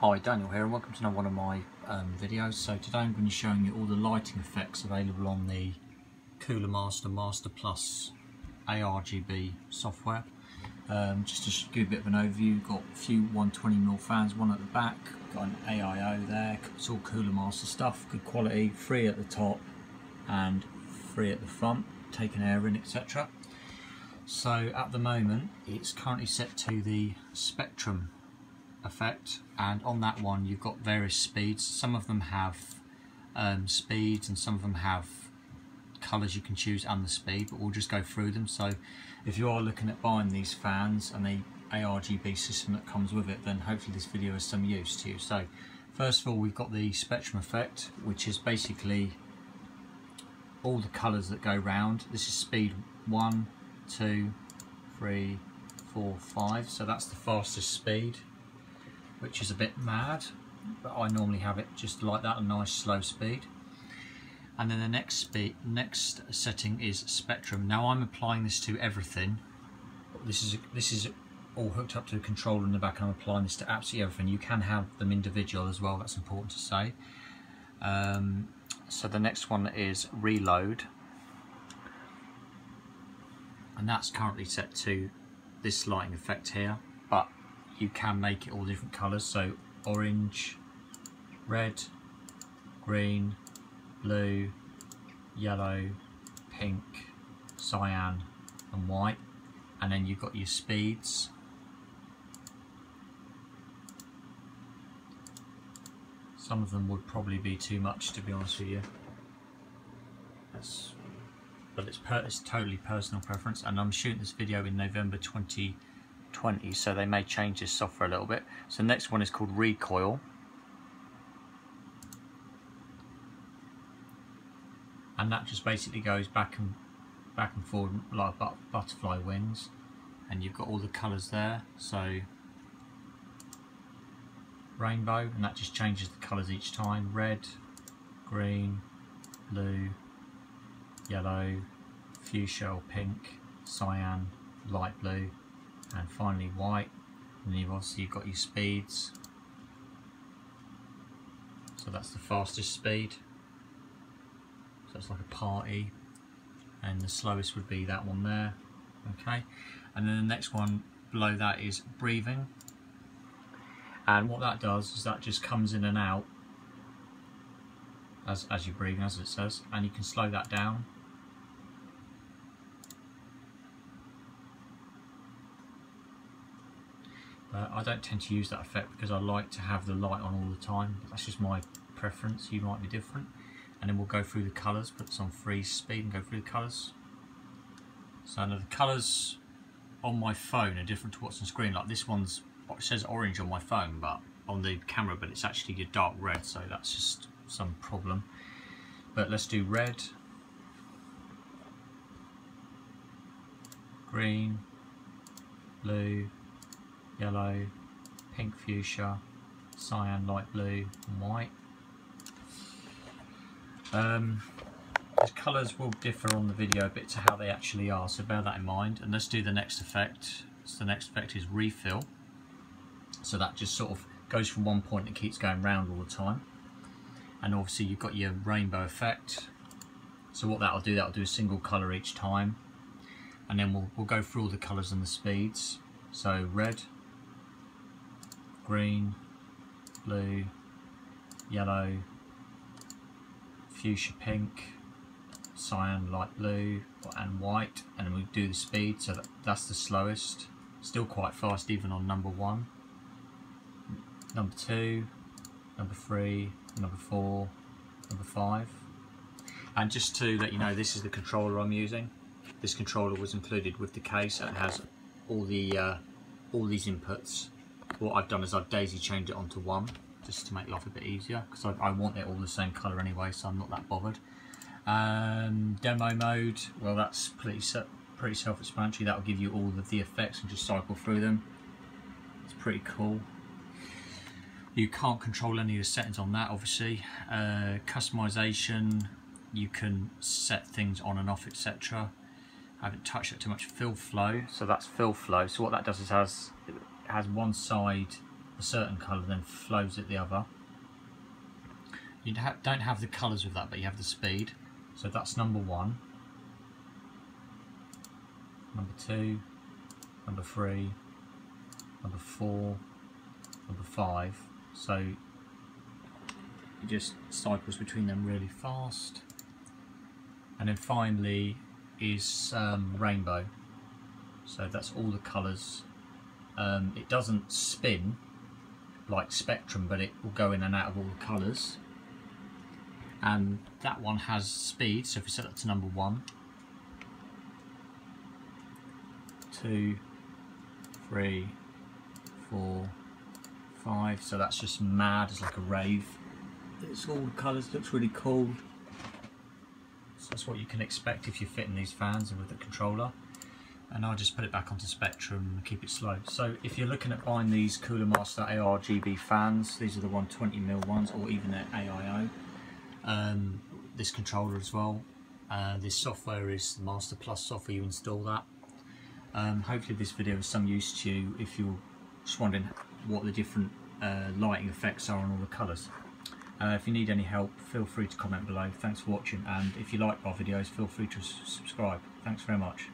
Hi, Daniel here and welcome to another one of my videos. So today I'm going to be showing you all the lighting effects available on the Cooler Master Master Plus ARGB software. Just to give a bit of an overview, got a few 120mm fans, one at the back, got an AIO there, it's all Cooler Master stuff, good quality, free at the top and free at the front, take an air in, etc. So at the moment it's currently set to the spectrum effect, and on that one you've got various speeds. Some of them have speeds and some of them have colours you can choose and the speed, but we'll just go through them. So if you are looking at buying these fans and the ARGB system that comes with it, then hopefully this video is some use to you. So first of all, we've got the spectrum effect, which is basically all the colours that go round. This is speed 1, 2, 3, 4, 5, so that's the fastest speed, which is a bit mad, but I normally have it just like that, a nice slow speed. And then the next setting is spectrum. Now I'm applying this to everything. This is all hooked up to a controller in the back, and I'm applying this to absolutely everything. You can have them individual as well, that's important to say. So the next one is reload, and that's currently set to this lighting effect here, but you can make it all different colours, so orange, red, green, blue, yellow, pink, cyan and white. And then you've got your speeds, some of them would probably be too much to be honest with you, but it's totally personal preference, and I'm shooting this video in November 2020, so they may change this software a little bit. So the next one is called recoil, and that just basically goes back and forward like butterfly wings, and you've got all the colours there. So rainbow, and that just changes the colours each time: red, green, blue, yellow, fuchsia, pink, cyan, light blue, and finally white. And then you've got your speeds, so that's the fastest speed, so it's like a party, and the slowest would be that one there. Okay, and then the next one below that is breathing, and what that does is that just comes in and out as you're breathing, as it says, and you can slow that down. I don't tend to use that effect because I like to have the light on all the time. That's just my preference, you might be different. And then we'll go through the colours, put this on freeze speed and go through the colours. So now the colours on my phone are different to what's on screen. Like this one's, it says orange on my phone, but on the camera, but it's actually a dark red, so that's just some problem. But let's do red, green, blue, yellow, pink fuchsia, cyan, light blue and white. The colours will differ on the video a bit to how they actually are, so bear that in mind. And let's do the next effect. So the next effect is refill, so that just sort of goes from one point and keeps going round all the time. And obviously you've got your rainbow effect, so what that'll do a single colour each time. And then we'll go through all the colours and the speeds, so red, green, blue, yellow, fuchsia, pink, cyan, light blue and white. And we do the speed, so that's the slowest, still quite fast even on number 1, number 2, number 3, number 4, number 5. And just to let you know, this is the controller I'm using. This controller was included with the case and has all these inputs. What I've done is I've daisy chained it onto 1 just to make life a bit easier, because I want it all the same colour anyway, so I'm not that bothered. Demo mode, well that's pretty self-explanatory, that'll give you all of the effects and just cycle through them. It's pretty cool. You can't control any of the settings on that obviously. Customisation, you can set things on and off, etc. I haven't touched it too much. Fill flow, so that's fill flow, so what that does is has one side a certain colour then flows at the other. You don't have the colours with that, but you have the speed. So that's number one, number two, number three, number four, number five. So it just cycles between them really fast. And then finally is rainbow. So that's all the colours. It doesn't spin like Spectrum, but it will go in and out of all the colours. And that one has speed, so if we set that to number 1, 2, 3, 4, 5, so that's just mad, it's like a rave. It's all the colours, looks really cool. So that's what you can expect if you're fitting these fans and with the controller. And I'll just put it back onto Spectrum and keep it slow. So if you're looking at buying these Cooler Master ARGB fans, these are the 120mm ones, or even their AIO, this controller as well, this software is the Master Plus software, you install that. Hopefully this video is some use to you if you're just wondering what the different lighting effects are on all the colours. If you need any help, feel free to comment below. Thanks for watching, and if you like our videos, feel free to subscribe. Thanks very much.